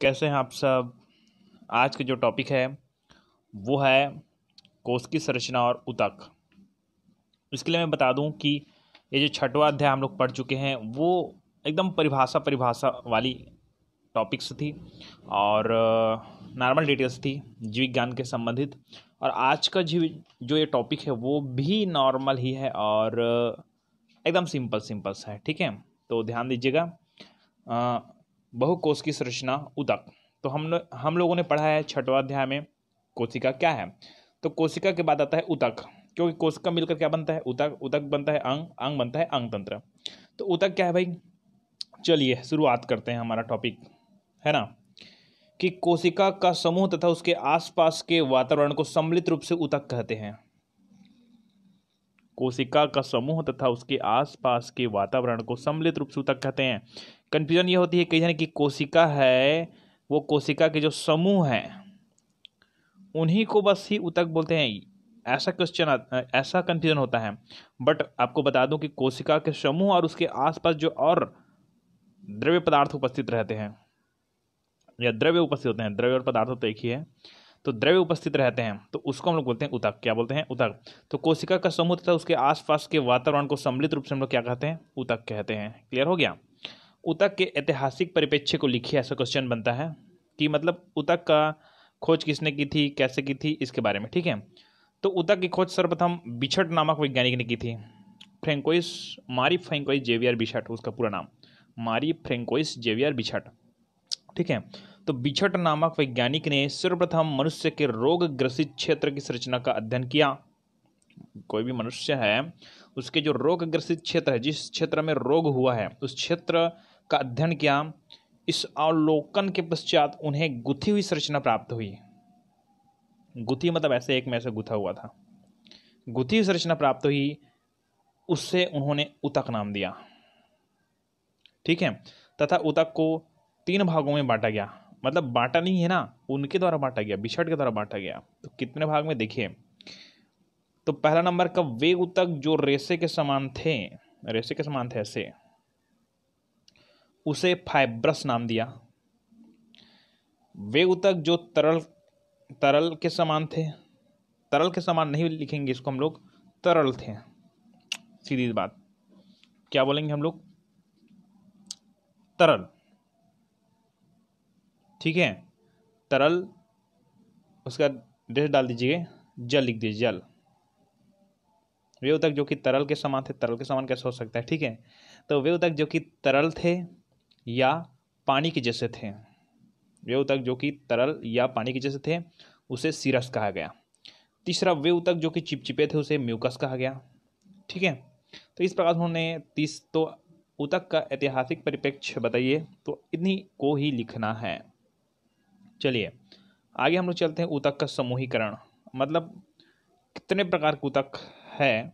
कैसे हैं आप सब। आज का जो टॉपिक है वो है कोश की संरचना और ऊतक। इसके लिए मैं बता दूं कि ये जो छठवां अध्याय हम लोग पढ़ चुके हैं वो एकदम परिभाषा वाली टॉपिक्स थी और नॉर्मल डिटेल्स थी जीव विज्ञान के संबंधित, और आज का जो ये टॉपिक है वो भी नॉर्मल ही है और एकदम सिंपल सा है। ठीक है, तो ध्यान दीजिएगा। बहुकोश की संरचना ऊतक, तो हम लोगों ने पढ़ा है छठवां अध्याय में कोशिका क्या है। तो कोशिका के बाद आता है ऊतक, क्योंकि कोशिका मिलकर क्या बनता है, ऊतक। ऊतक बनता है अंग, अंग बनता है अंगतंत्र। तो ऊतक क्या है भाई, चलिए शुरुआत करते हैं। हमारा टॉपिक है ना कि कोशिका का समूह तथा उसके आसपास के वातावरण को सम्मिलित रूप से ऊतक कहते हैं। कोशिका का समूह तथा उसके आसपास के वातावरण को सम्मिलित रूप से ऊतक कहते हैं। कन्फ्यूजन ये होती है कई जन की कोशिका है वो कोशिका के जो समूह हैं उन्हीं को बस ही ऊतक बोलते हैं, ऐसा कन्फ्यूजन होता है। बट आपको बता दूं कि कोशिका के समूह और उसके आसपास जो और द्रव्य पदार्थ उपस्थित रहते हैं या द्रव्य उपस्थित होते हैं, द्रव्य और पदार्थ तो एक ही है, तो द्रव्य उपस्थित रहते हैं तो उसको हम लोग बोलते हैं ऊतक। क्या बोलते हैं, ऊतक। तो कोशिका का समूह तथा उसके आसपास के वातावरण को सम्मिलित रूप से हम लोग क्या कहते हैं, ऊतक कहते हैं। क्लियर हो गया। ऊतक के ऐतिहासिक परिप्रेक्ष्य को लिखिए, ऐसा क्वेश्चन बनता है कि मतलब ऊतक का खोज किसने की थी, कैसे की थी, इसके बारे में। ठीक है, तो ऊतक की खोज सर्वप्रथम बिछट नामक वैज्ञानिक ने की थी। फ्रेंकोइस मारी फ्रेंकोइस जेवियर बिछट, उसका पूरा नाम मारी फ्रेंकोइस जेवियर बिछट। ठीक है, तो बिछट नामक वैज्ञानिक ने सर्वप्रथम मनुष्य के रोग ग्रसित क्षेत्र की संरचना का अध्ययन किया। कोई भी मनुष्य है उसके जो रोग ग्रसित क्षेत्र है, जिस क्षेत्र में रोग हुआ है, उस क्षेत्र का अध्ययन किया। इस अवलोकन के पश्चात उन्हें गुथी हुई संरचना प्राप्त हुई। गुथी मतलब ऐसे एक में ऐसे गुथा हुआ था, गुथी हुई संरचना प्राप्त हुई, उससे उन्होंने ऊतक नाम दिया। ठीक है, तथा ऊतक को 3 भागों में बांटा गया, मतलब बांटा नहीं है ना, उनके द्वारा बांटा गया, बिछट के द्वारा बांटा गया। तो कितने भाग में देखिए, तो पहला नंबर का वे ऊतक जो रेशे के समान थे, रेशे के समान थे ऐसे, उसे फाइब्रस नाम दिया। वे ऊतक जो तरल के समान थे, तरल के समान नहीं लिखेंगे इसको हम लोग, तरल थे, सीधी बात, क्या बोलेंगे हम लोग, तरल। ठीक है, तरल, उसका डेश डाल दीजिए, जल लिख दीजिए, जल। वे ऊतक जो कि तरल के समान थे, तरल के समान कैसे हो सकता है, ठीक है, तो वे ऊतक जो कि तरल थे या पानी के जैसे थे, वे ऊतक जो कि तरल या पानी के जैसे थे उसे सीरस कहा गया। तीसरा, वे ऊतक जो कि चिपचिपे थे उसे म्यूकस कहा गया। ठीक है, तो इस प्रकार उन्होंने 30, तो ऊतक का ऐतिहासिक परिप्रेक्ष्य बताइए, तो इतनी को ही लिखना है। चलिए आगे हम लोग चलते हैं। ऊतक का समूहीकरण, मतलब कितने प्रकार के ऊतक है,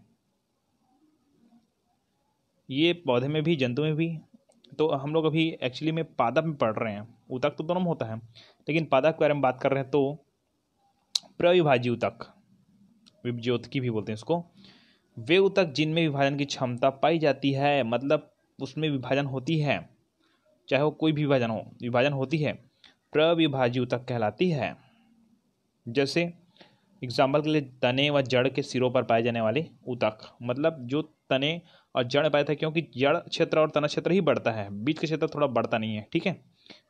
ये पौधे में भी, जंतु में भी। तो हम लोग अभी एक्चुअली में पादप में पढ़ रहे हैं, ऊतक तो दोनों में होता है, लेकिन पादप के बारे में बात कर रहे हैं। तो प्रविभाजी ऊतक, विभज्योतकी भी बोलते हैं इसको, वे ऊतक जिनमें विभाजन की क्षमता पाई जाती है, मतलब उसमें विभाजन होती है, चाहे वो कोई भी विभाजन हो, विभाजन होती है, प्रविभाजी ऊतक कहलाती है। जैसे एग्जाम्पल के लिए तने व जड़ के सिरों पर पाए जाने वाले ऊतक, मतलब जो तने और जड़ में पाए थे, क्योंकि जड़ क्षेत्र और तना क्षेत्र ही बढ़ता है, बीच का क्षेत्र थोड़ा बढ़ता नहीं है। ठीक है,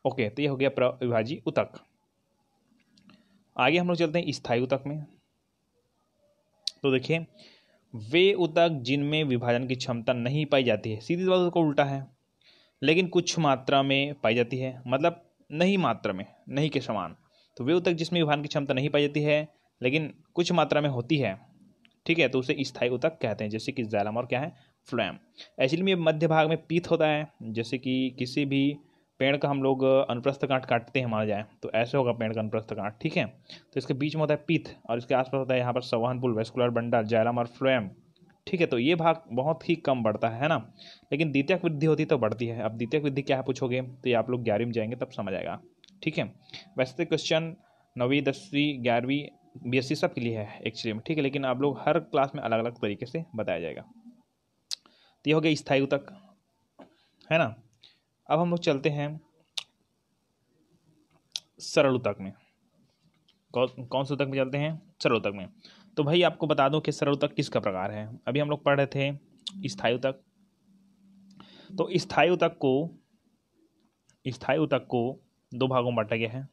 ओके, तो ये हो गया प्रविभाजी ऊतक। आगे हम लोग चलते हैं स्थायी ऊतक में। तो देखिए, वे ऊतक जिनमें विभाजन की क्षमता नहीं पाई जाती है, सीधी बात को उल्टा है, लेकिन कुछ मात्रा में पाई जाती है, मतलब नहीं मात्रा में, नहीं के समान। तो वे ऊतक जिसमें विभाजन की क्षमता नहीं पाई जाती है लेकिन कुछ मात्रा में होती है, ठीक है, तो उसे स्थायी ऊतक कहते हैं। जैसे कि जाइलम और क्या है, फ्लोएम। एक्चुअली में मध्य भाग में पीत होता है, जैसे कि किसी भी पेड़ का हम लोग अनुप्रस्थ काट काटते हैं, माना जाए तो ऐसे होगा पेड़ का अनुप्रस्थ काट। ठीक है, तो इसके बीच में होता है पीत और इसके आसपास होता है यहाँ पर संवहन पुल, वैस्कुलर बंडल, जाइलम और फ्लोएम। ठीक है, तो ये भाग बहुत ही कम बढ़ता है ना, लेकिन द्वितीयक वृद्धि होती तो बढ़ती है। अब द्वितीयक वृद्धि क्या है पूछोगे, तो ये आप लोग 11वीं में जाएंगे तब समझ आएगा। ठीक है, वैसे क्वेश्चन 9वीं 10वीं 11वीं BSC सब के लिए है एक्चुअली में, ठीक है, लेकिन आप लोग हर क्लास में अलग अलग तरीके से बताया जाएगा। तो ये हो गया स्थायी ऊतक, है ना। अब हम लोग चलते हैं सरल ऊतक में। कौन से ऊतक में चलते हैं? सरल ऊतक में। तो भाई आपको बता दूं कि सरल ऊतक किसका प्रकार है। अभी हम लोग पढ़ रहे थे स्थायी ऊतक। तो स्थायी ऊतक को दो भागों में बांटा गया है,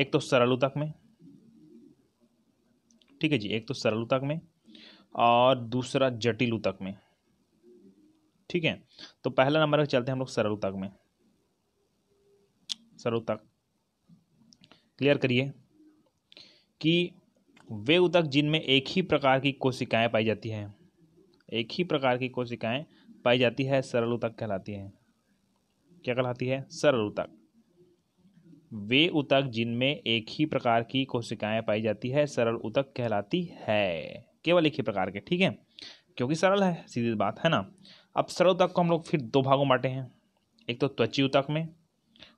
एक तो सरल ऊतक में, ठीक है जी, एक तो सरल ऊतक में और दूसरा जटिल ऊतक में, ठीक है। तो पहला नंबर पे चलते हैं हम लोग सरल ऊतक में। सरल ऊतक क्लियर करिए कि वे ऊतक जिनमें एक ही प्रकार की कोशिकाएं पाई जाती हैं, एक ही प्रकार की कोशिकाएं पाई जाती है, सरल ऊतक कहलाती है। क्या कहलाती है? सरल ऊतक। वे ऊतक जिनमें एक ही प्रकार की कोशिकाएं पाई जाती है सरल ऊतक कहलाती है, केवल एक ही प्रकार के, ठीक है, क्योंकि सरल है, सीधी बात है ना। अब सरल ऊतक को हम लोग फिर दो भागों में बांटे हैं, एक तो त्वची ऊतक में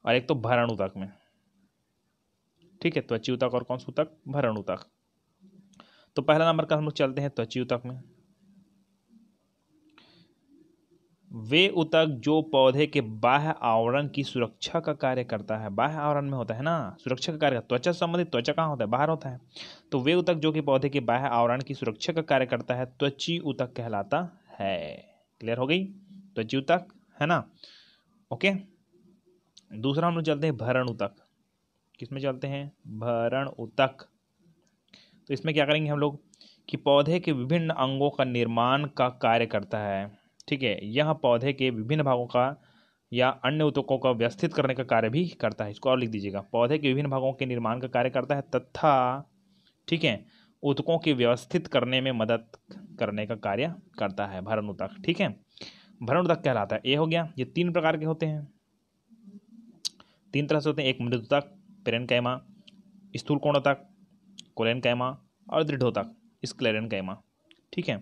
और एक तो भरण ऊतक में, ठीक है। त्वची ऊतक और कौन सा ऊतक? भरण ऊतक। तो पहला नंबर का हम लोग चलते हैं त्वची ऊतक में। वे ऊतक जो पौधे के बाह्य आवरण की सुरक्षा का कार्य करता है, बाह्य आवरण में होता है ना सुरक्षा का कार्य, त्वचा संबंधित, त्वचा कहाँ होता है? बाहर होता है। तो वे ऊतक जो कि पौधे के बाह्य आवरण की सुरक्षा का कार्य करता है त्वची ऊतक कहलाता है। क्लियर हो गई त्वची ऊतक, है ना, ओके। दूसरा हम लोग चलते हैं भरण ऊतक। किसमें चलते हैं? भरण ऊतक। तो इसमें क्या करेंगे हम लोग कि पौधे के विभिन्न अंगों का निर्माण का कार्य करता है, ठीक है। यह पौधे के विभिन्न भागों का या अन्य ऊतकों का व्यवस्थित करने का कार्य भी करता है। इसको और लिख दीजिएगा, पौधे के विभिन्न भागों के निर्माण का कार्य करता है तथा, ठीक है, ऊतकों के व्यवस्थित करने में मदद करने का कार्य करता है भरण ऊतक, ठीक है, भरण ऊतक कहलाता है। ये हो गया। ये तीन प्रकार के होते हैं, तीन तरह से होते हैं, एक मृत ऊतक, पेरेन्काइमा, स्थूलकोण ऊतक, कोलेनकाइमा और दृढ़ ऊतक, स्क्लेरेनकाइमा, ठीक है।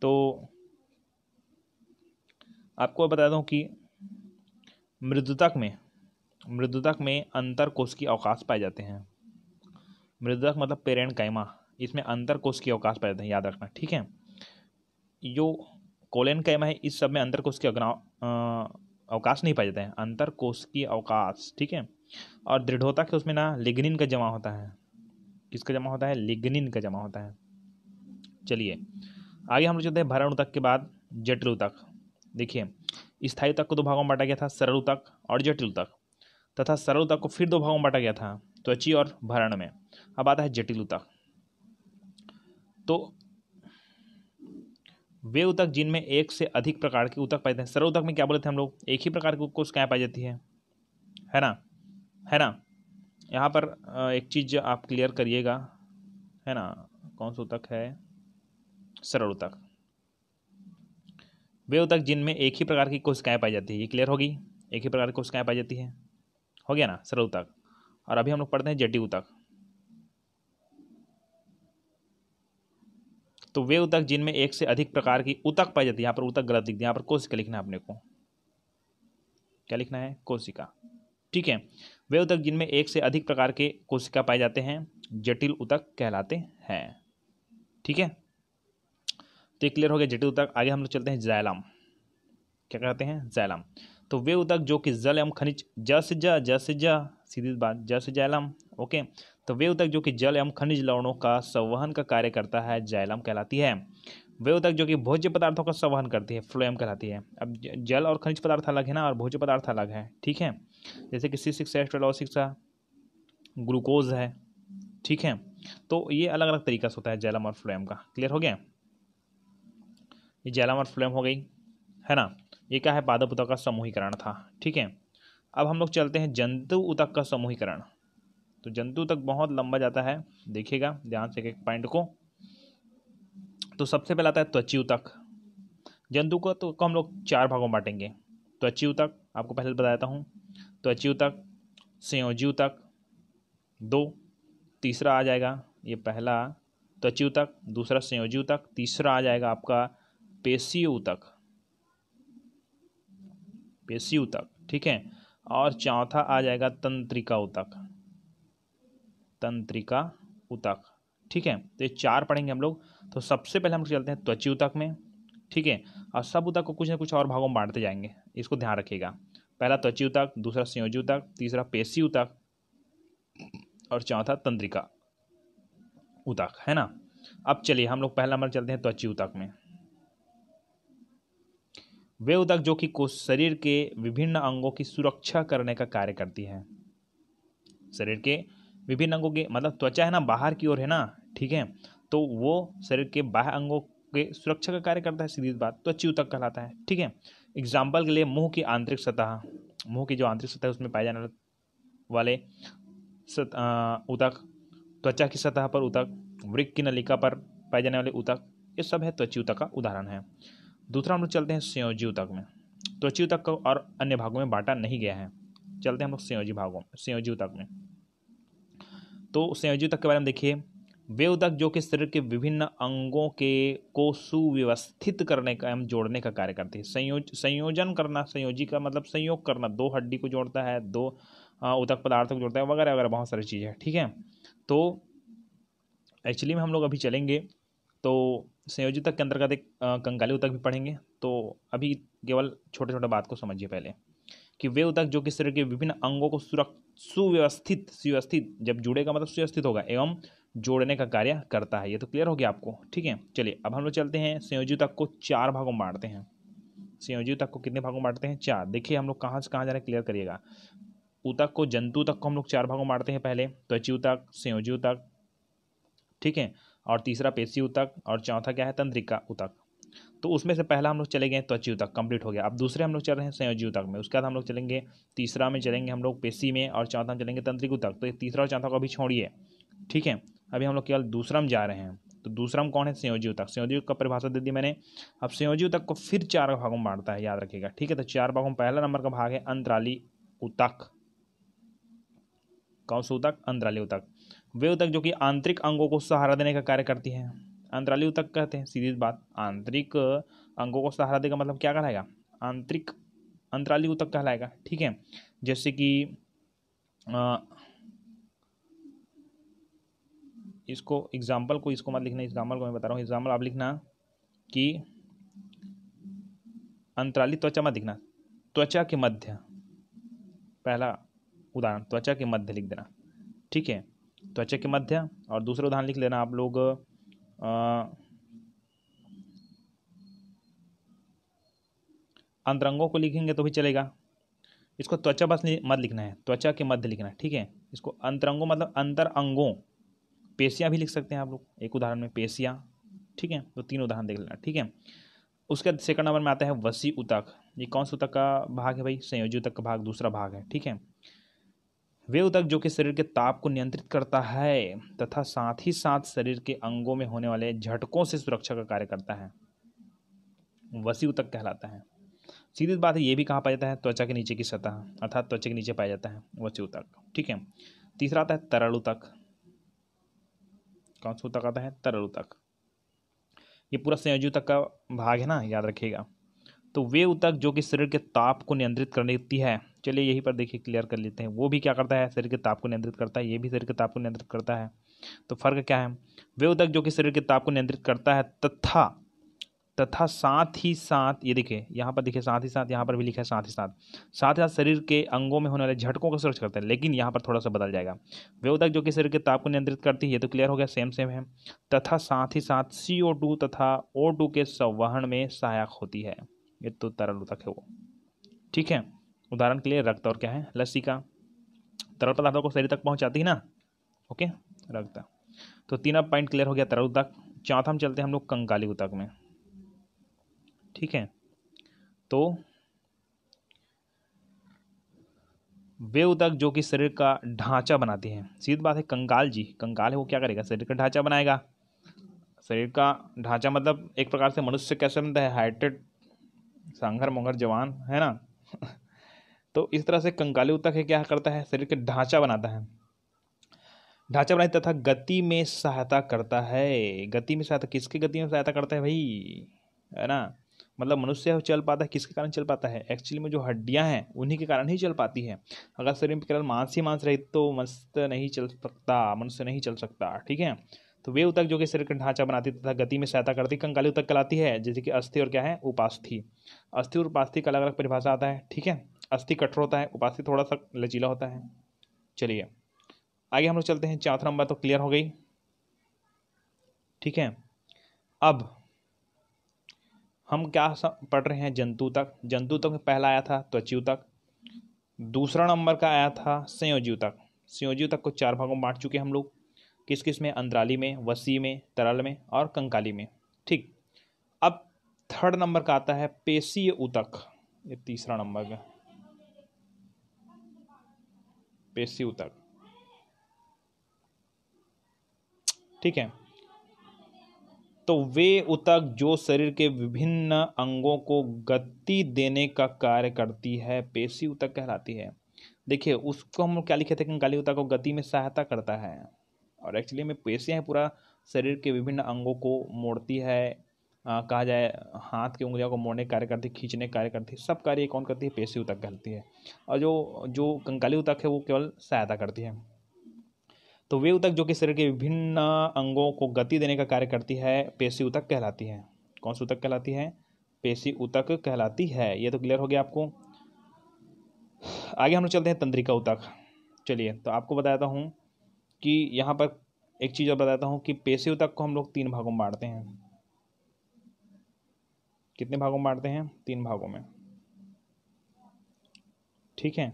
तो आपको बता दूं कि मृदुतक में अंतर कोशिकीय अवकाश पाए जाते हैं। मृदुतक मतलब पेरेन्काइमा, इसमें अंतर कोशिकीय अवकाश पाए जाते हैं, याद रखना, ठीक है। जो कोलेनकाइमा है इस सब में अंतर कोशिकीय अवकाश नहीं पाए जाते हैं, अंतर कोशिकीय अवकाश, ठीक है। और दृढ़ोतक है उसमें ना लिग्निन का जमा होता है। किसका जमा होता है? लिग्निन का जमा होता है। चलिए आगे हम लोग चलते हैं भरण ऊतक के बाद जटिल ऊतक। देखिए स्थायी ऊतक को दो भागों में बांटा गया था, सरल ऊतक और जटिल ऊतक, तथा सरल ऊतक को फिर दो भागों में बांटा गया था, त्वची और भरण में। अब आता है जटिल ऊतक। तो वे ऊतक जिनमें एक से अधिक प्रकार के ऊतक पाए जाते हैं। सरल ऊतक में क्या बोले थे हम लोग? एक ही प्रकार की कोशिकाएं पाई जाती है, है ना, है ना। यहाँ पर एक चीज आप क्लियर करिएगा, है ना, कौन सा ऊतक है? सरल ऊतक। वे ऊतक जिनमें एक ही प्रकार की कोशिकाएं पाई जाती है, ये क्लियर होगी, एक ही प्रकार की कोशिकाएं पाई जाती है, हो गया ना, सरल ऊतक। और अभी हम लोग पढ़ते हैं जटिल ऊतक। तो वे ऊतक जिनमें एक से अधिक प्रकार की ऊतक पाई जाती है, यहाँ पर ऊतक गलत लिख दिया, यहाँ पर कोशिका लिखना है अपने को, क्या लिखना है? कोशिका, ठीक है। वे ऊतक जिनमें एक से अधिक प्रकार के कोशिका पाए जाते हैं जटिल ऊतक कहलाते हैं, ठीक है। तो ये क्लियर हो गया जटिल ऊतक। आगे हम लोग चलते हैं जाइलम। क्या कहते हैं? जाइलम। तो वे ऊतक जो कि जल एवं खनिज, ज से जा, सीधी बात, ज से जाइलम, ओके। तो वे ऊतक जो कि जल एवं खनिज लवणों का संवहन का कार्य करता है जाइलम कहलाती है। वे ऊतक जो कि भोज्य पदार्थों का संवहन करती है फ्लोएम कहलाती है। अब जल और खनिज पदार्थ अलग है ना और भोज्य पदार्थ अलग है, ठीक है, जैसे कि C6H12O6 ग्लूकोज है, ठीक है। तो ये अलग अलग तरीका से होता है जाइलम और फ्लोएम का। क्लियर हो गया, ये जाइलम और फ्लोएम हो गई, है ना। ये क्या है? पादप ऊतक का समूहीकरण था, ठीक है। अब हम लोग चलते हैं जंतु ऊतक का समूहीकरण। तो जंतु ऊतक बहुत लंबा जाता है, देखिएगा ध्यान से एक पॉइंट को। तो सबसे पहला आता है त्वची ऊतक। जंतु को तो हम लोग चार भागों में बांटेंगे, त्वची ऊतक आपको पहले बता देता हूँ, त्वची ऊतक, संयोजी ऊतक दो, तीसरा आ जाएगा, ये पहला त्वची ऊतक, दूसरा संयोजी ऊतक, तीसरा आ जाएगा आपका पेशी ऊतक, पेशी ऊतक, ठीक है, और चौथा आ जाएगा तंत्रिका ऊतक, तंत्रिका ऊतक, ठीक है। तो ये चार पढ़ेंगे हम लोग। तो सबसे पहले हम चलते हैं त्वची ऊतक में, ठीक है, और सब ऊतक को कुछ ना कुछ और भागों में बांटते जाएंगे, इसको ध्यान रखिएगा। पहला त्वची ऊतक, दूसरा संयोजी ऊतक, तीसरा पेशी ऊतक और चौथा तंत्रिका ऊतक, है ना। अब चलिए हम लोग पहला नंबर चलते हैं त्वची ऊतक में। वे ऊतक जो कि शरीर के विभिन्न अंगों की सुरक्षा करने का कार्य करती है। शरीर के विभिन्न अंगों के मतलब त्वचा है ना, बाहर की ओर है ना, ठीक है, तो वो शरीर के बाहर अंगों के सुरक्षा का कार्य करता है, सीधी बात, त्वची ऊतक कहलाता है, ठीक है। एग्जाम्पल के लिए मुंह की आंतरिक सतह, मुंह की जो आंतरिक सतह है उसमें पाए जाने वाले ऊतक, त्वचा की सतह पर ऊतक, वृक्क की नलिका पर पाए जाने वाले ऊतक, ये सब है त्वची ऊतक का उदाहरण है। दूसरा हम लोग चलते हैं संयोजी ऊतक में। त्वची ऊतक को और अन्य भागों में बांटा नहीं गया है, चलते हैं हम लोग संयोजी भागों, संयोजी ऊतक में। तो संयोजी ऊतक के बारे में देखिए, वे ऊतक जो कि शरीर के विभिन्न अंगों के को सुव्यवस्थित करने का एवं जोड़ने का कार्य करती है। संयोजन करना, संयोजी का मतलब संयोग करना, दो हड्डी को जोड़ता है, दो ऊतक पदार्थों को जोड़ता है, वगैरह वगैरह बहुत सारी चीज़ें, ठीक है। तो एक्चुअली में हम लोग अभी चलेंगे तो संयोजी ऊतक के अंतर्गत एक कंकाली ऊतक भी पढ़ेंगे, तो अभी केवल छोटे छोटे बात को समझिए पहले कि वे ऊतक जो कि शरीर के विभिन्न अंगों को सुव्यवस्थित, सुव्यवस्थित जब जुड़ेगा मतलब सुव्यवस्थित होगा एवं जोड़ने का कार्य करता है। ये तो क्लियर हो गया आपको, ठीक है। चलिए अब हम लोग चलते हैं, संयोजी ऊतक को चार भागों में बांटते हैं। संयोजी ऊतक को कितने भागों में बांटते हैं? चार। देखिए हम लोग कहाँ से कहाँ जा रहे हैं, क्लियर करिएगा। ऊतक को, जंतु ऊतक को हम लोग चार भागों में बांटते हैं, पहले त्वची ऊतक, संयोजी ऊतक, ठीक है, और तीसरा पेशी ऊतक, और चौथा क्या है, तंत्रिका ऊतक। तो उसमें से पहला हम लोग चले गए त्वची ऊतक, कंप्लीट हो गया। अब दूसरे हम लोग चल रहे हैं संयोजी ऊतक में, उसके बाद हम लोग चलेंगे तीसरा में, चलेंगे हम लोग पेशी में, और चौथा में चलेंगे तंत्रिका ऊतक। तो ये तीसरा और चौथा को अभी छोड़िए, ठीक है, अभी हम लोग केवल दूसरा में जा रहे हैं। तो दूसरा में कौन है? संयोजी ऊतक। संयोजी ऊतक का परिभाषा दे दी मैंने। अब संयोजी ऊतक को फिर चार भागों में बांटता है, याद रखिएगा, ठीक है। तो चार भागों में पहला नंबर का भाग है अंतराली ऊतक। कौन सा ऊतक? अंतराली ऊतक। वे ऊतक जो कि आंतरिक अंगों को सहारा देने का कार्य करती है, अंतराली ऊतक कहते हैं, सीधी बात। आंतरिक अंगों को सहारा देगा मतलब क्या कहलाएगा? आंतरिक, अंतराली ऊतक कहलाएगा, ठीक है। जैसे कि इसको एग्जाम्पल को, इसको मत लिखना, एग्जाम्पल को मैं बता रहा हूँ, एग्जाम्पल आप लिखना कि अंतराली त्वचा मत लिखना, त्वचा के मध्य, पहला उदाहरण त्वचा के मध्य लिख देना, ठीक है, त्वचा के मध्य। और दूसरा उदाहरण लिख लेना आप लोग अंतरंगों को लिखेंगे तो भी चलेगा, इसको त्वचा बस मत लिखना है, त्वचा के मध्य लिखना, ठीक है। इसको अंतरंगों मतलब अंतर अंगों, पेशियाँ भी लिख सकते हैं आप लोग एक उदाहरण में, पेशियाँ, ठीक है। तो तीन उदाहरण देख लेना, ठीक है। उसके सेकंड नंबर में आता है वसी ऊतक। ये कौन सा ऊतक का भाग है भाई? संयोजी ऊतक का भाग, दूसरा भाग है, ठीक है। वे ऊतक जो कि शरीर के ताप को नियंत्रित करता है तथा साथ ही साथ शरीर के अंगों में होने वाले झटकों से सुरक्षा का कार्य करता है, वसी ऊतक कहलाता है। सीधी बात है, ये भी कहाँ पाया जाता है? त्वचा के नीचे की सतह, अर्थात त्वचा के नीचे पाया जाता है वसी ऊतक, ठीक है। तीसरा आता है तरल ऊतक। कौन सा ऊतक आता है? तरल ऊतक। ये पूरा संयोजी ऊतक का भाग है ना, याद रखिएगा। तो वे ऊतक जो कि शरीर के ताप को नियंत्रित कर लेती है, चलिए यही पर देखिए क्लियर कर लेते हैं। वो भी क्या करता है? शरीर के ताप को नियंत्रित करता है, ये भी शरीर के ताप को नियंत्रित करता है। तो फर्क क्या है? वे ऊतक जो कि शरीर के ताप को नियंत्रित करता है तथा साथ ही साथ, ये देखिए यहाँ पर देखिए, साथ ही साथ, यहाँ पर भी लिखा है साथ ही साथ शरीर के अंगों में होने वाले झटकों को सुरक्षा करता है, लेकिन यहाँ पर थोड़ा सा बदल जाएगा। वे ऊतक जो कि शरीर के ताप को नियंत्रित करती है, ये तो क्लियर हो गया, सेम है। तथा साथ ही साथ CO2 तथा O2 के संवहन में सहायक होती है, ये तो तरल ऊतक है वो, ठीक है। उदाहरण के लिए रक्त और क्या है, लस्सी का, तरल पदार्थों को शरीर तक पहुँचाती है ना, ओके, रक्त। तो तीन पॉइंट क्लियर हो गया, तरल ऊतक। चौथा हम चलते हैं हम लोग कंकाली ऊतक में, ठीक है। तो वे ऊतक जो कि शरीर का ढांचा बनाती है, सीधी बात है, कंकाल जी, कंकाल है वो क्या करेगा? शरीर का ढांचा बनाएगा। शरीर का ढांचा मतलब एक प्रकार से मनुष्य कैसे बनता है, हाइटेड, सांघर मोंघर जवान, है ना तो इस तरह से कंकाली ऊतक है, क्या करता है? शरीर का ढांचा बनाता है, ढांचा बनाता तथा गति में सहायता करता है। गति में सहायता, किसकी गति में सहायता करता है भाई, है ना, मतलब मनुष्य चल पाता है किसके कारण चल पाता है? एक्चुअली में जो हड्डियां हैं उन्हीं के कारण ही चल पाती है। अगर शरीर में केवल मांस ही मांस रहे तो मस्त नहीं चल सकता, मनुष्य नहीं चल सकता, ठीक है। तो वे ऊतक जो कि शरीर का ढांचा बनाती तथा गति में सहायता करती, कंकाली ऊतक कहलाती है। जैसे कि अस्थि और क्या है, उपास्थि। अस्थि और उपास्थि का अलग अलग परिभाषा आता है, ठीक है। अस्थि कठोर होता है, उपास्थि थोड़ा सा लचीला होता है। चलिए आगे हम लोग चलते हैं। चौथा नंबर तो क्लियर हो गई, ठीक है। अब हम क्या पढ़ रहे हैं, जंतु तक। जंतु तक में पहला आया था त्वचीय तक, दूसरा नंबर का आया था संयोजी तक। संयोजी तक को चार भागों में बांट चुके हम लोग, किस किस में, अंतराली में, वसी में, तरल में और कंकाली में, ठीक। अब थर्ड नंबर का आता है पेशीय ऊतक, ये तीसरा नंबर का पेशीय ऊतक, ठीक है। तो वे ऊतक जो शरीर के विभिन्न अंगों को गति देने का कार्य करती है, पेशीय ऊतक कहलाती है। देखिए उसको हम क्या लिखे थे, कंकाली ऊतक को गति में सहायता करता है, और एक्चुअली में पेशियाँ पूरा शरीर के विभिन्न अंगों को मोड़ती है, कहा जाए हाथ की उंगलियों को मोड़ने कार्य करती है, खींचने कार्य करती है, सब कार्य कौन करती है, पेशी ऊतक करती है। और जो कंकाली ऊतक है वो केवल सहायता करती है। तो वे ऊतक जो कि शरीर के विभिन्न अंगों को गति देने का कार्य करती है, पेशी ऊतक कहलाती है। कौन सी ऊतक कहलाती है, पेशी ऊतक कहलाती है। ये तो क्लियर हो गया आपको। आगे हम लोग चलते हैं तंत्रिका ऊतक। चलिए तो आपको बताता हूँ कि यहाँ पर एक चीज़ और बताता हूँ कि पेशी ऊतक को हम लोग तीन भागों में बांटते हैं। कितने भागों में बांटते हैं, तीन भागों में, ठीक है।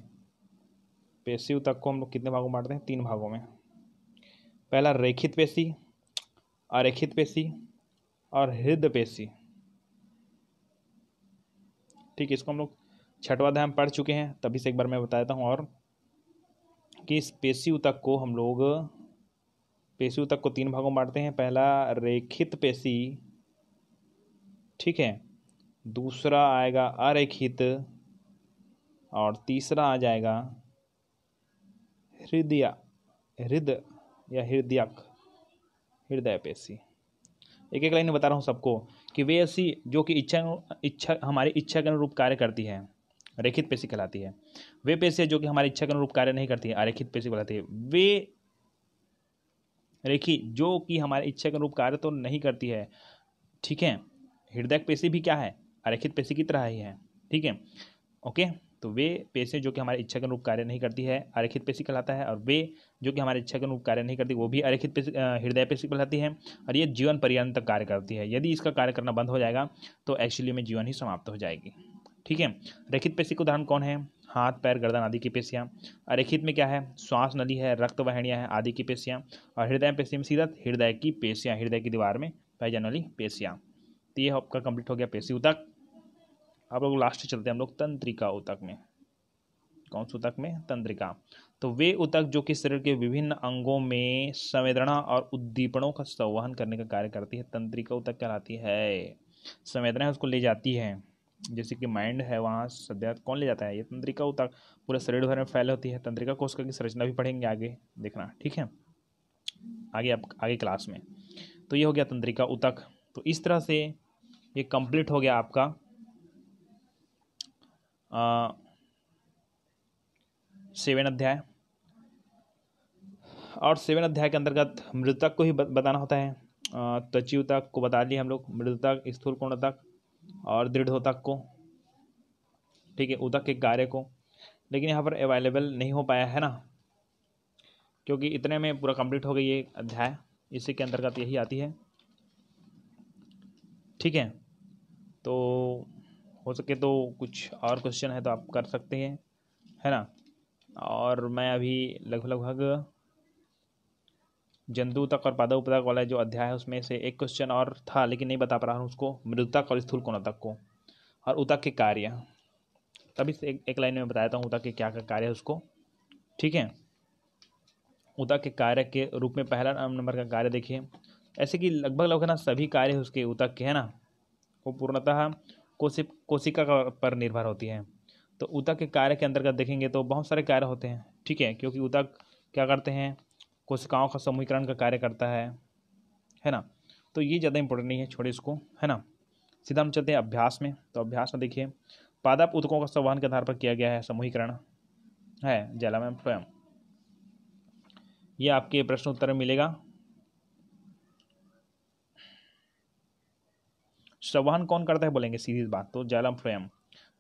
पेशी ऊतक को हम लोग कितने भागों में बांटते हैं, तीन भागों में। पहला रेखित पेशी, अरेखित पेशी और हृदय पेशी, ठीक। इसको हम लोग छठवां अध्याय पढ़ चुके हैं, तभी से एक बार मैं बता देता हूँ और कि इस पेशी ऊतक को हम लोग, पेशी ऊतक को तीन भागों में बांटते हैं। पहला रेखित पेशी, ठीक है, दूसरा आएगा अरेखित और तीसरा आ जाएगा हृदय, हृदय या हृदयक, हृदय पेशी। एक एक लाइन में बता रहा हूँ सबको कि वे ऐसी जो कि इच्छा हमारी इच्छा के अनुरूप कार्य करती है, रेखित पेशी कहलाती है। वे पेशी जो कि हमारी इच्छा के अनुरूप कार्य नहीं करती है, अरेखित पेशी कहलाती है। वे रेखी जो कि हमारे इच्छा के अनुरूप कार्य तो नहीं करती है, ठीक है। हृदय पेशी भी क्या है, अरेखित पेशी की तरह ही है, ठीक है, ओके। तो वे पेशी जो कि हमारे इच्छा के अनुरूप कार्य नहीं करती है, अरेखित पेशी कहलाता है। और वे जो कि हमारे इच्छा के अनुरूप कार्य नहीं करती, वो भी अरेखित पेशी, हृदय पेशी कहलाती है। और ये जीवन पर्यंत कार्य करती है। यदि इसका कार्य करना बंद हो जाएगा तो एक्चुअली में जीवन ही समाप्त हो जाएगी, ठीक है। रेखित पेशी का उदाहरण कौन है, हाथ, पैर, गर्दन आदि की पेशियाँ। अरेखित में क्या है, श्वास नली है, रक्त वाहिनियाँ हैं आदि की पेशियाँ। और हृदय पेशी में सीधा हृदय की पेशियाँ, हृदय की दीवार में पाई जाने वाली पेशियाँ। तो ये आपका कंप्लीट हो गया पेशी ऊतक। अब लोग लास्ट चलते हैं हम लोग तंत्रिका ऊतक में। कौन से ऊतक में, तंत्रिका। तो वे ऊतक जो कि शरीर के विभिन्न अंगों में संवेदना और उद्दीपनों का संवहन करने का कार्य करती है, तंत्रिका ऊतक कहलाती है। संवेदना उसको ले जाती है, जैसे कि माइंड है, वहाँ सदैव कौन ले जाता है, ये तंत्रिका ऊतक। पूरे शरीर भर में फैल होती है। तंत्रिका कोशिका की संरचना भी पढ़ेंगे आगे, देखना, ठीक है, आगे आप आगे क्लास में। तो ये हो गया तंत्रिका ऊतक। तो इस तरह से ये कंप्लीट हो गया आपका सेवन अध्याय। और सेवन अध्याय के अंतर्गत मृतक को ही बताना होता है। त्वचीय ऊतक को बता लिए हम लोग, मृतक, स्थूलकोण ऊतक और दृढ़ ऊतक को, ठीक है, ऊतक के कार्य को। लेकिन यहाँ पर अवेलेबल नहीं हो पाया है ना, क्योंकि इतने में पूरा कंप्लीट हो गई ये अध्याय, इसी के अंतर्गत यही आती है, ठीक है। तो हो सके तो कुछ और क्वेश्चन है तो आप कर सकते हैं, है ना। और मैं अभी लगभग जंतु तक और पादप ऊतक वाला जो अध्याय है उसमें से एक क्वेश्चन और था, लेकिन नहीं बता पा रहा हूँ उसको, मृतक और स्थूलकोण ऊतक को और ऊतक के कार्य। तभी से एक लाइन में बताता हूँ ऊतक के क्या कार्य है उसको, ठीक है। ऊतक के कार्य के रूप में पहला नंबर का कार्य देखिए, ऐसे कि लगभग ना सभी कार्य उसके ऊतक के, है ना, वो पूर्णतः कोशिका पर निर्भर होती है। तो ऊतक के कार्य के अंतर्गत देखेंगे तो बहुत सारे कार्य होते हैं, ठीक है, क्योंकि ऊतक क्या करते हैं, कोशिकाओं का समूहीकरण का कार्य करता है ना। तो ये ज़्यादा इंपॉर्टेंट नहीं है, छोड़े इसको, है ना। सीधा हम चलते हैं अभ्यास में। तो अभ्यास में देखिए, पादप ऊतकों का संवहन के आधार पर किया गया है समूहीकरण, है जलामय स्वयं। ये आपके प्रश्न उत्तर में मिलेगा। संवहन कौन करता है बोलेंगे, सीधी बात, तो जालम फ्लोएम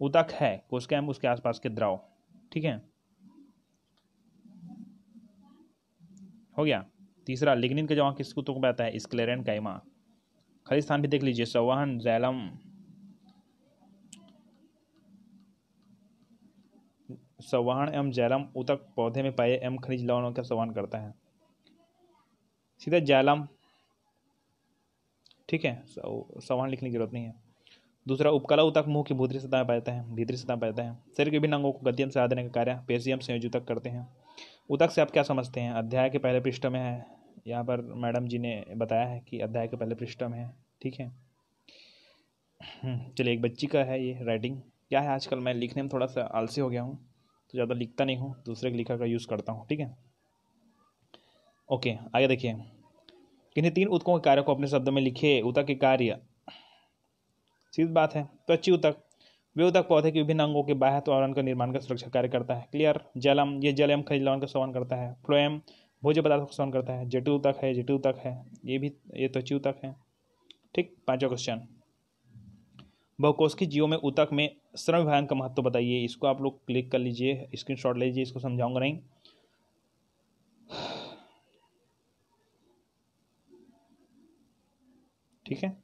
ऊतक है, कोशिका उसके आसपास के द्रव, ठीक है। हो गया। तीसरा लिग्निन का जमा किसको तो बताता है, स्क्लेरन काइमा। खलिस्तान भी देख लीजिए, सवाहन, जैलम, सवाहन एवं जैलम उतक पौधे में पाए एवं खनिज लवणों का सवाहन करता है। सीधा जैलम, ठीक है, सवाहन लिखने की जरूरत नहीं है। दूसरा उपकला उतक मुंह की भीतरी सतह पाता है, शरीर के विभिन्न अंगों को गद्यम से देने का कार्य पेशियम संयोजक करते हैं। उतक से आप क्या समझते हैं? अध्याय के पहले पृष्ठ में है, यहाँ पर मैडम जी ने बताया है कि अध्याय के पहले पृष्ठ में है, ठीक है। चलिए, एक बच्ची का है ये राइटिंग। क्या है, आजकल मैं लिखने में थोड़ा सा आलसी हो गया हूँ तो ज़्यादा लिखता नहीं हूँ, दूसरे के लिखा का यूज़ करता हूँ, ठीक है। ओके, आगे देखिए, किन्हीं तीन उतकों के कार्य को अपने शब्द में लिखे। उतक के कार्य, सीधी बात है, त्वची उतक, वे उतक पौधे के विभिन्न अंगों के बाह्य त्वरण का निर्माण का सुरक्षा कार्य करता है। क्लियर। जलम, ये जल एवं खनिज लवण का शोधन करता है। फ्लोएम, भोज्य पदार्थों का शोधन करता है। जटु उतक है, ये भी त्वची उतक है, ठीक। पांचवा क्वेश्चन, बहुकोशिकीय जीवों में उतक में श्रम विभाजन का महत्व बताइए। इसको आप लोग क्लिक कर लीजिए, स्क्रीनशॉट ले लीजिए, इसको समझाऊंगा नहीं। ठीक है,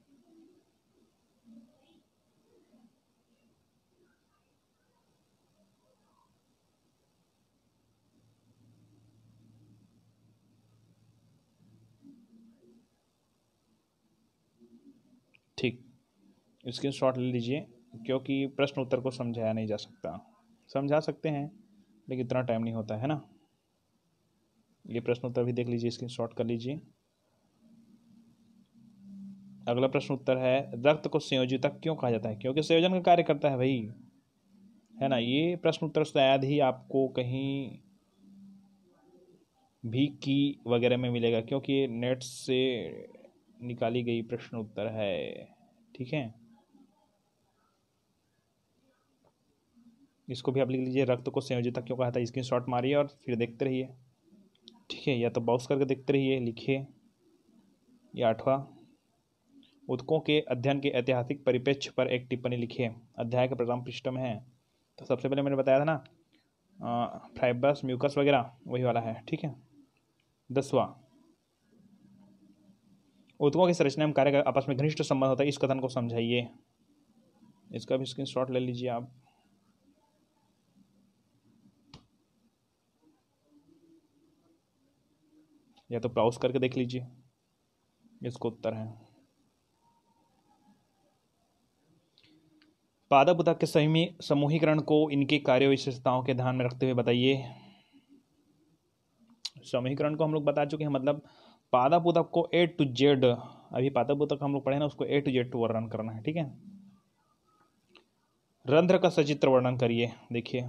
ठीक, स्क्रीनशॉट ले लीजिए, क्योंकि प्रश्न उत्तर को समझाया नहीं जा सकता। समझा सकते हैं लेकिन इतना टाइम नहीं होता है ना। ये प्रश्न उत्तर भी देख लीजिए, स्क्रीनशॉट कर लीजिए। अगला प्रश्न उत्तर है, रक्त को संयोजक क्यों कहा जाता है? क्योंकि संयोजन का कार्य करता है भाई, है ना। ये प्रश्न उत्तर शायद ही आपको कहीं भी की वगैरह में मिलेगा, क्योंकि ये नेट से निकाली गई प्रश्न उत्तर है, ठीक है। इसको भी आप लिख लीजिए, रक्त को संयोजक क्यों कहा था। स्क्रीनशॉट मारिए और फिर देखते रहिए, ठीक है, या तो बॉक्स करके देखते रहिए, लिखिए। या आठवां, उतकों के अध्ययन के ऐतिहासिक परिप्रेक्ष्य पर एक टिप्पणी लिखिए। अध्याय के प्रथम पृष्ठ में है, तो सबसे पहले मैंने बताया था ना, फाइब्रस, म्यूकस वगैरह, वही वाला है, ठीक है। 10वां, उतकों की संरचना एवं कार्य का आपस में घनिष्ठ संबंध होता है, इस कथन को समझाइए। इसका भी स्क्रीनशॉट ले लीजिए आप। या तो ब्राउज करके देख लीजिए, इसको उत्तर है। पादप उतक के समूहीकरण को इनके कार्य विशेषताओं के ध्यान में रखते हुए बताइए। समूहीकरण को हम लोग बता चुके हैं, मतलब पादप उतक को ए टू जेड, अभी पादप उतक हम लोग पढ़े ना, उसको ए टू जेड वर्णन करना है, ठीक है। रंध्र का सचित्र वर्णन करिए। देखिए,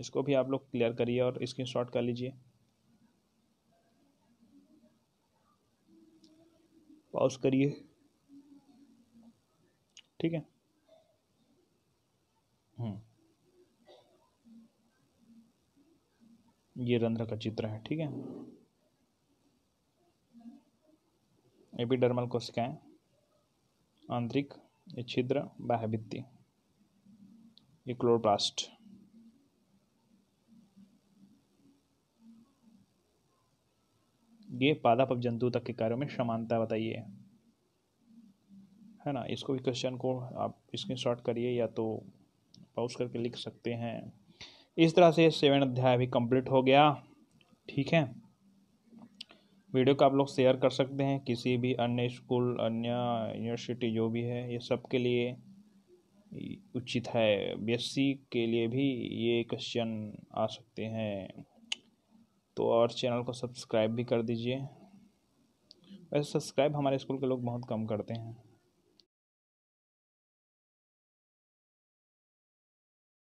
इसको भी आप लोग क्लियर करिए और स्क्रीनशॉट कर लीजिए, पॉज करिए, ठीक है। ये रंध्र का चित्र है, ठीक है। एपिडर्मल कोशिकाएं, आंतरिक, ये छिद्र, बाह्य भित्ति, ये क्लोरोप्लास्ट। ये पादप और जंतु तक के कार्यों में समानता बताइए, है ना। इसको भी क्वेश्चन को आप स्क्रीनशॉट करिए या तो पॉज करके लिख सकते हैं। इस तरह से 7 अध्याय भी कंप्लीट हो गया, ठीक है। वीडियो को आप लोग शेयर कर सकते हैं किसी भी अन्य स्कूल, अन्य यूनिवर्सिटी, जो भी है, ये सब के लिए उचित है। बीएससी के लिए भी ये क्वेश्चन आ सकते हैं, तो और चैनल को सब्सक्राइब भी कर दीजिए। वैसे सब्सक्राइब हमारे स्कूल के लोग बहुत कम करते हैं।